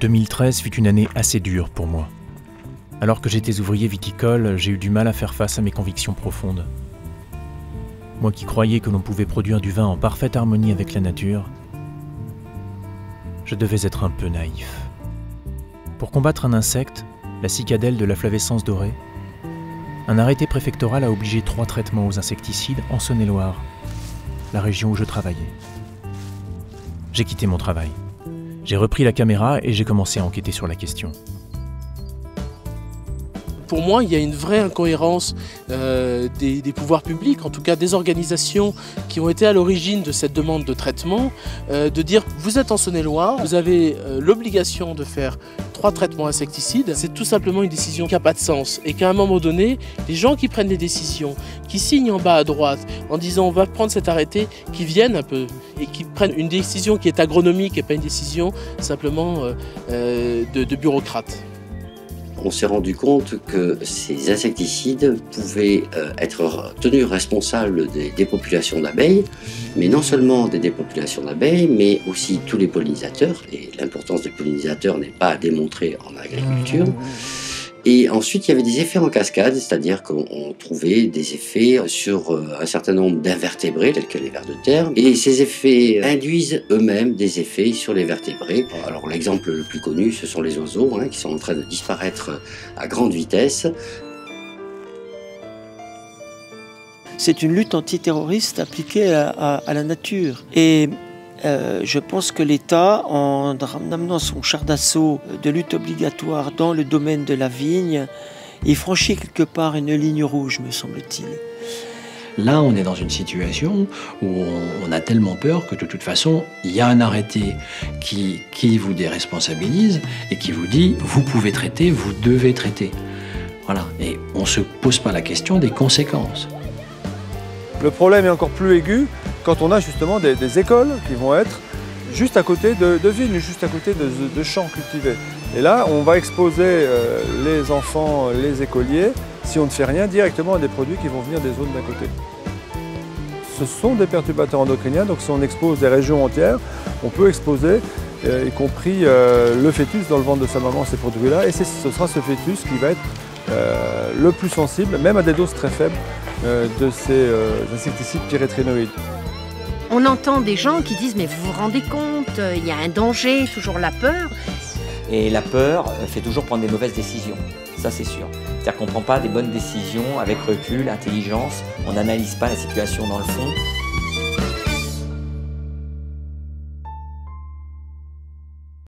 2013 fut une année assez dure pour moi. Alors que j'étais ouvrier viticole, j'ai eu du mal à faire face à mes convictions profondes. Moi qui croyais que l'on pouvait produire du vin en parfaite harmonie avec la nature, je devais être un peu naïf. Pour combattre un insecte, la cicadelle de la flavescence dorée, un arrêté préfectoral a obligé 3 traitements aux insecticides en Saône-et-Loire, la région où je travaillais. J'ai quitté mon travail. J'ai repris la caméra et j'ai commencé à enquêter sur la question. Pour moi, il y a une vraie incohérence des pouvoirs publics, en tout cas des organisations qui ont été à l'origine de cette demande de traitement, de dire « vous êtes en Saône-et-Loire, vous avez l'obligation de faire 3 traitements insecticides ». C'est tout simplement une décision qui n'a pas de sens et qu'à un moment donné, les gens qui prennent des décisions, qui signent en bas à droite en disant « on va prendre cet arrêté », qui viennent un peu et qui prennent une décision qui est agronomique et pas une décision simplement de bureaucrate. On s'est rendu compte que ces insecticides pouvaient être tenus responsables des dépopulations d'abeilles, mais non seulement des dépopulations d'abeilles, mais aussi tous les pollinisateurs. Et l'importance des pollinisateurs n'est pas à démontrer en agriculture. Et ensuite, il y avait des effets en cascade, c'est-à-dire qu'on trouvait des effets sur un certain nombre d'invertébrés, tels que les vers de terre, et ces effets induisent eux-mêmes des effets sur les vertébrés. Alors l'exemple le plus connu, ce sont les oiseaux, qui sont en train de disparaître à grande vitesse. C'est une lutte antiterroriste appliquée à la nature. Et je pense que l'État, en amenant son char d'assaut de lutte obligatoire dans le domaine de la vigne, il franchit quelque part une ligne rouge, me semble-t-il. Là, on est dans une situation où on a tellement peur que de toute façon, il y a un arrêté qui vous déresponsabilise et qui vous dit « vous pouvez traiter, vous devez traiter ». Voilà, et on ne se pose pas la question des conséquences. Le problème est encore plus aigu quand on a justement des écoles qui vont être juste à côté de vignes, juste à côté de champs cultivés. Et là, on va exposer les enfants, les écoliers, si on ne fait rien, directement à des produits qui vont venir des zones d'à côté. Ce sont des perturbateurs endocriniens, donc si on expose des régions entières, on peut exposer, y compris le fœtus dans le ventre de sa maman, ces produits-là, et ce sera ce fœtus qui va être le plus sensible, même à des doses très faibles, de ces insecticides pyréthrinoïdes. On entend des gens qui disent « mais vous vous rendez compte, il y a un danger, toujours la peur ». Et la peur fait toujours prendre des mauvaises décisions, ça c'est sûr. C'est-à-dire qu'on ne prend pas des bonnes décisions avec recul, intelligence, on n'analyse pas la situation dans le fond.